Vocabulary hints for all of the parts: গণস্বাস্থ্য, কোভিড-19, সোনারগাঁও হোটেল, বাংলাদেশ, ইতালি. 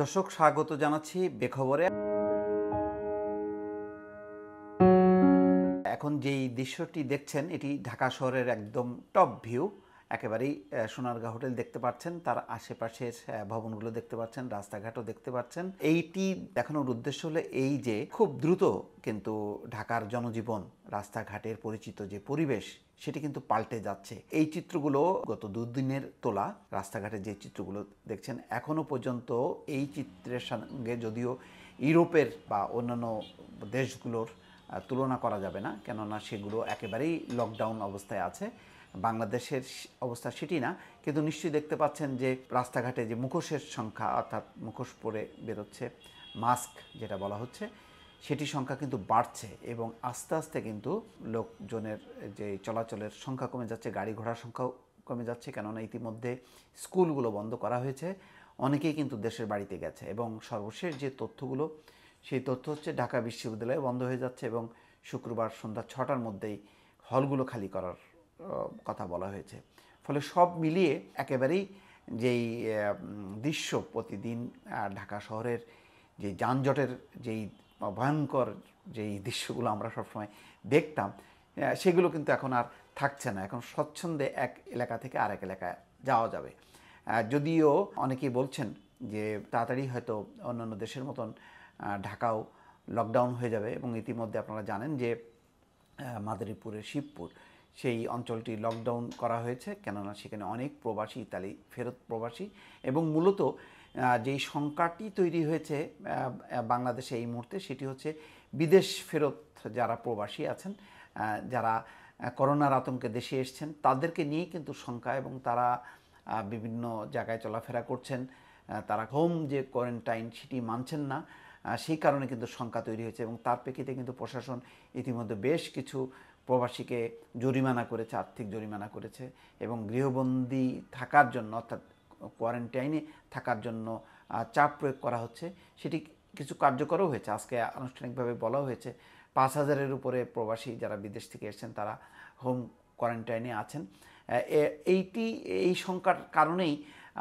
দর্শক স্বাগত জানাচ্ছি বেখবরে। এখন যেই দৃশ্যটি দেখছেন এটি ঢাকা শহরের একদম টপ ভিউ, একেবারেই সোনারগাঁও হোটেল দেখতে পাচ্ছেন, তার আশেপাশের ভবনগুলো দেখতে পাচ্ছেন, রাস্তাঘাটও দেখতে পাচ্ছেন। এইটি দেখানোর উদ্দেশ্য হলো এই যে খুব দ্রুত কিন্তু ঢাকার জনজীবন, রাস্তাঘাটের পরিচিত যে পরিবেশ সেটি কিন্তু পাল্টে যাচ্ছে। এই চিত্রগুলো গত দুদিনের তোলা, রাস্তাঘাটে যে চিত্রগুলো দেখছেন এখনও পর্যন্ত এই চিত্রের সঙ্গে যদিও ইউরোপের বা অন্যান্য দেশগুলোর তুলনা করা যাবে না, কেননা সেগুলো একেবারেই লকডাউন অবস্থায় আছে। বাংলাদেশের অবস্থা সেটি না, কিন্তু নিশ্চয়ই দেখতে পাচ্ছেন যে রাস্তাঘাটে যে মুখোশের সংখ্যা, অর্থাৎ মুখোশ পরে বেরোচ্ছে, মাস্ক যেটা বলা হচ্ছে, সেটির সংখ্যা কিন্তু বাড়ছে এবং আস্তে আস্তে কিন্তু লোকজনের যে চলাচলের সংখ্যা কমে যাচ্ছে, গাড়ি ঘোড়ার সংখ্যাও কমে যাচ্ছে, কেননা ইতিমধ্যে স্কুলগুলো বন্ধ করা হয়েছে, অনেকেই কিন্তু দেশের বাড়িতে গেছে। এবং সর্বশেষ যে তথ্যগুলো, সেই তথ্য হচ্ছে ঢাকা বিশ্ববিদ্যালয় বন্ধ হয়ে যাচ্ছে এবং শুক্রবার সন্ধ্যা 6টার মধ্যেই হলগুলো খালি করার কথা বলা হয়েছে। ফলে সব মিলিয়ে একেবারেই যেই দৃশ্য প্রতিদিন ঢাকা শহরের যে যানজটের যেই ভয়ঙ্কর যেই দৃশ্যগুলো আমরা সবসময় দেখতাম, সেগুলো কিন্তু এখন আর থাকছে না। এখন স্বচ্ছন্দে এক এলাকা থেকে আরেক এলাকায় যাওয়া যাবে। যদিও অনেকেই বলছেন যে তাড়াতাড়ি হয়তো অন্যান্য দেশের মতন ঢাকাও লকডাউন হয়ে যাবে এবং ইতিমধ্যে আপনারা জানেন যে মাদারীপুরের শিবপুর সেই অঞ্চলটি লকডাউন করা হয়েছে, কেননা সেখানে অনেক প্রবাসী, ইতালি ফেরত প্রবাসী, এবং মূলত যেই সংকটটি তৈরি হয়েছে বাংলাদেশে এই মুহূর্তে সেটি হচ্ছে বিদেশ ফেরত যারা প্রবাসী আছেন, যারা করোনার আতঙ্কে দেশে এসেছেন, তাদেরকে নিয়ে কিন্তু শঙ্কা এবং তারা বিভিন্ন জায়গায় চলাফেরা করছেন, তারা হোম যে কোয়ারেন্টাইন সেটি মানছেন না, সেই কারণে কিন্তু শঙ্কা তৈরি হয়েছে। এবং তার প্রেক্ষিতে কিন্তু প্রশাসন ইতিমধ্যে বেশ কিছু প্রবাসীকে জরিমানা করেছে, আর্থিক জরিমানা করেছে এবং গৃহবন্দী থাকার জন্য, অর্থাৎ কোয়ারেন্টাইনে থাকার জন্য চাপ প্রয়োগ করা হচ্ছে, সেটি কিছু কার্যকরও হয়েছে। আজকে আনুষ্ঠানিকভাবে বলা হয়েছে 5000-এর উপরে প্রবাসী যারা বিদেশ থেকে এসেছেন তারা হোম কোয়ারেন্টাইনে আছেন। এই সংখ্যার কারণেই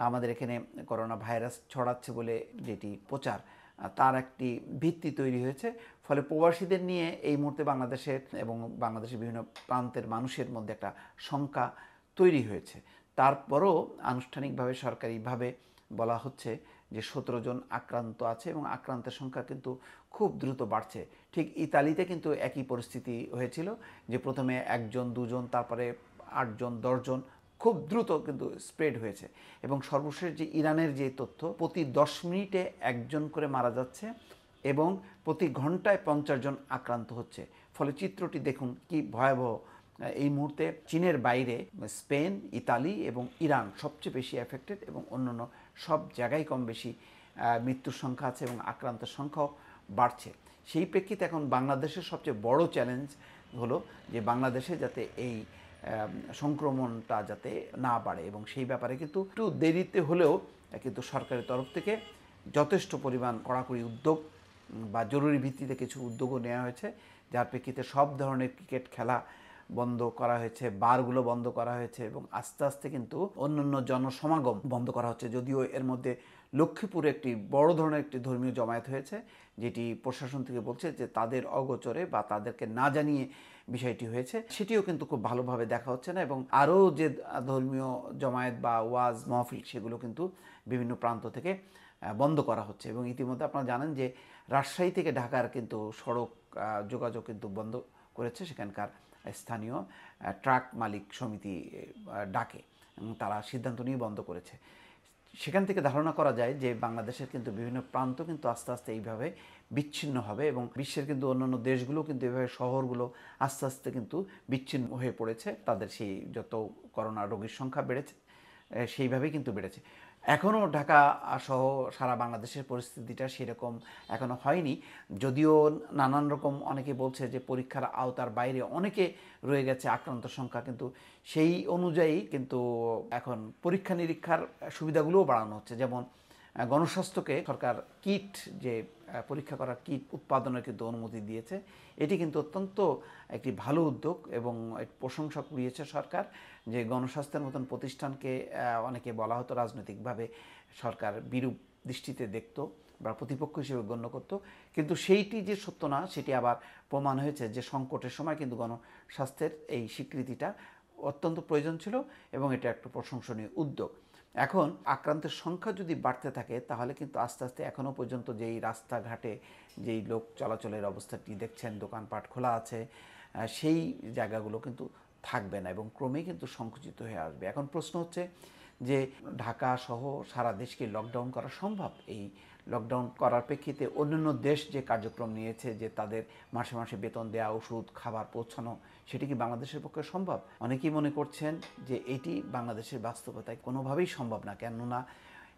আমাদের এখানে করোনা ভাইরাস ছড়াচ্ছে বলে যেটি প্রচার, তার একটি ভিত্তি তৈরি হয়েছে। ফলে প্রবাসীদের নিয়ে এই মুহূর্তে বাংলাদেশের এবং বাংলাদেশের বিভিন্ন প্রান্তের মানুষের মধ্যে একটা শঙ্কা তৈরি হয়েছে। তারপরও আনুষ্ঠানিকভাবে সরকারিভাবে বলা হচ্ছে যে 17 জন আক্রান্ত আছে এবং আক্রান্তের সংখ্যা কিন্তু খুব দ্রুত বাড়ছে। ঠিক ইতালিতে কিন্তু একই পরিস্থিতি হয়েছিল, যে প্রথমে 1 জন 2 জন, তারপরে 8 জন 10 জন, খুব দ্রুত কিন্তু স্প্রেড হয়েছে। এবং সর্বশেষ যে ইরানের যে তথ্য, প্রতি 10 মিনিটে 1 জন করে মারা যাচ্ছে এবং প্রতি ঘন্টায় 50 জন আক্রান্ত হচ্ছে। ফলে চিত্রটি দেখুন কি ভয়াবহ। এই মুহূর্তে চীনের বাইরে স্পেন, ইতালি এবং ইরান সবচেয়ে বেশি এফেক্টেড এবং অন্যান্য সব জায়গায় কম বেশি মৃত্যুর সংখ্যা আছে এবং আক্রান্তের সংখ্যাও বাড়ছে। সেই প্রেক্ষিতে এখন বাংলাদেশের সবচেয়ে বড় চ্যালেঞ্জ হলো যে বাংলাদেশে যাতে এই সংক্রমণটা যাতে না বাড়ে, এবং সেই ব্যাপারে কিন্তু একটু দেরিতে হলেও কিন্তু সরকারের তরফ থেকে যথেষ্ট পরিমাণ কড়াকড়ি উদ্যোগ বা জরুরি ভিত্তিতে কিছু উদ্যোগও নেওয়া হয়েছে, যার প্রেক্ষিতে সব ধরনের ক্রিকেট খেলা বন্ধ করা হয়েছে, বারগুলো বন্ধ করা হয়েছে এবং আস্তে আস্তে কিন্তু অন্যান্য জনসমাগম বন্ধ করা হচ্ছে। যদিও এর মধ্যে লক্ষ্মীপুরে একটি বড় ধরনের একটি ধর্মীয় জমায়েত হয়েছে, যেটি প্রশাসন থেকে বলছে যে তাদের অগোচরে বা তাদেরকে না জানিয়ে বিষয়টি হয়েছে, সেটিও কিন্তু খুব ভালোভাবে দেখা হচ্ছে না। এবং আরও যে ধর্মীয় জমায়েত বা ওয়াজ মাহফিল সেগুলো কিন্তু বিভিন্ন প্রান্ত থেকে বন্ধ করা হচ্ছে। এবং ইতিমধ্যে আপনারা জানেন যে রাজশাহী থেকে ঢাকার কিন্তু সড়ক যোগাযোগ কিন্তু বন্ধ করেছে সেখানকার স্থানীয় ট্রাক মালিক সমিতি ডাকে, এবং তারা সিদ্ধান্ত নিয়ে বন্ধ করেছে। সেখান থেকে ধারণা করা যায় যে বাংলাদেশের কিন্তু বিভিন্ন প্রান্ত কিন্তু আস্তে আস্তে এইভাবে বিচ্ছিন্ন হবে এবং বিশ্বের কিন্তু অন্যান্য দেশগুলো কিন্তু এইভাবে শহরগুলো আস্তে আস্তে কিন্তু বিচ্ছিন্ন হয়ে পড়েছে, তাদের সেই যত করোনা রোগীর সংখ্যা বেড়েছে সেইভাবেই কিন্তু বেড়েছে। এখনও ঢাকা সহ সারা বাংলাদেশের পরিস্থিতিটা সেরকম এখনও হয়নি, যদিও নানান রকম অনেকে বলছে যে পরীক্ষার আওতার বাইরে অনেকে রয়ে গেছে আক্রান্ত সংখ্যা, কিন্তু সেই অনুযায়ী কিন্তু এখন পরীক্ষা নিরীক্ষার সুবিধাগুলোও বাড়ানো হচ্ছে। যেমন গণস্বাস্থ্যকে সরকার কিট, যে পরীক্ষা করার কিট উৎপাদনের কিন্তু অনুমতি দিয়েছে, এটি কিন্তু অত্যন্ত একটি ভালো উদ্যোগ এবং প্রশংসা কুড়িয়েছে সরকার। যে গণস্বাস্থ্যের মতন প্রতিষ্ঠানকে অনেকে বলা হতো রাজনৈতিকভাবে সরকার বিরূপ দৃষ্টিতে দেখত বা প্রতিপক্ষ হিসেবে গণ্য করত, কিন্তু সেইটি যে সত্য না সেটি আবার প্রমাণ হয়েছে যে সংকটের সময় কিন্তু গণস্বাস্থ্যের এই স্বীকৃতিটা অত্যন্ত প্রয়োজন ছিল এবং এটা একটা প্রশংসনীয় উদ্যোগ। এখন আক্রান্তের সংখ্যা যদি বাড়তে থাকে তাহলে কিন্তু আস্তে আস্তে এখনও পর্যন্ত যেই রাস্তাঘাটে যেই লোক চলাচলের অবস্থাটি দেখছেন, দোকানপাট খোলা আছে, সেই জায়গাগুলো কিন্তু থাকবে না এবং ক্রমেই কিন্তু সংকুচিত হয়ে আসবে। এখন প্রশ্ন হচ্ছে যে ঢাকা সহ সারা দেশকে লকডাউন করা সম্ভব? এই লকডাউন করার প্রেক্ষিতে অন্যান্য দেশ যে কার্যক্রম নিয়েছে, যে তাদের মাসে মাসে বেতন দেওয়া, ওষুধ, খাবার পৌঁছানো, সেটি কি বাংলাদেশের পক্ষে সম্ভব? অনেকেই মনে করছেন যে এটি বাংলাদেশের বাস্তবতায় কোনোভাবেই সম্ভব না, কেননা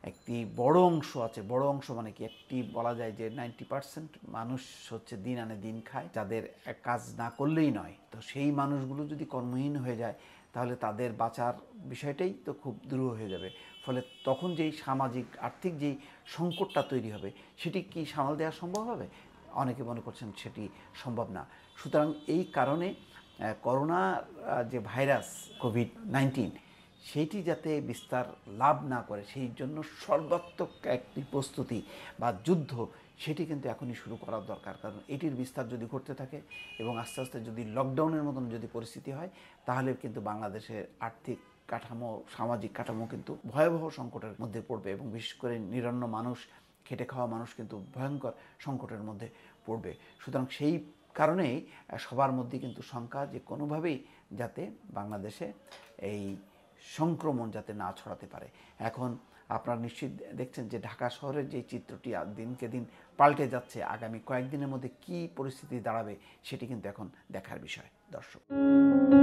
একটি বড় অংশ আছে, বড় অংশ মানে কি একটি বলা যায় যে 90% মানুষ হচ্ছে দিন আনে দিন খায়, যাদের কাজ না করলেই নয়। তো সেই মানুষগুলো যদি কর্মহীন হয়ে যায় তাহলে তাদের বাঁচার বিষয়টাই তো খুব দুরূহ হয়ে যাবে। ফলে তখন যেই সামাজিক আর্থিক যেই সংকটটা তৈরি হবে সেটি কি সামাল দেওয়া সম্ভব হবে? অনেকে মনে করছেন সেটি সম্ভব না। সুতরাং এই কারণে করোনা যে ভাইরাস কোভিড-19 সেইটি যাতে বিস্তার লাভ না করে সেই জন্য সর্বাত্মক একটি প্রস্তুতি বা যুদ্ধ সেটি কিন্তু এখনই শুরু করা দরকার, কারণ এটির বিস্তার যদি ঘটতে থাকে এবং আস্তে আস্তে যদি লকডাউনের মতন যদি পরিস্থিতি হয় তাহলে কিন্তু বাংলাদেশের আর্থিক কাঠামো, সামাজিক কাঠামো কিন্তু ভয়াবহ সংকটের মধ্যে পড়বে এবং বিশেষ করে নিরন্ন মানুষ, খেটে খাওয়া মানুষ কিন্তু ভয়ঙ্কর সংকটের মধ্যে পড়বে। সুতরাং সেই কারণেই সবার মধ্যে কিন্তু শঙ্কা যে কোনোভাবেই যাতে বাংলাদেশে এই সংক্রমণ যাতে না ছড়াতে পারে। এখন আপনারা নিশ্চিত দেখছেন যে ঢাকা শহরের যে চিত্রটি দিনকে দিন পাল্টে যাচ্ছে, আগামী কয়েকদিনের মধ্যে কি পরিস্থিতি দাঁড়াবে সেটি কিন্তু এখন দেখার বিষয় দর্শক।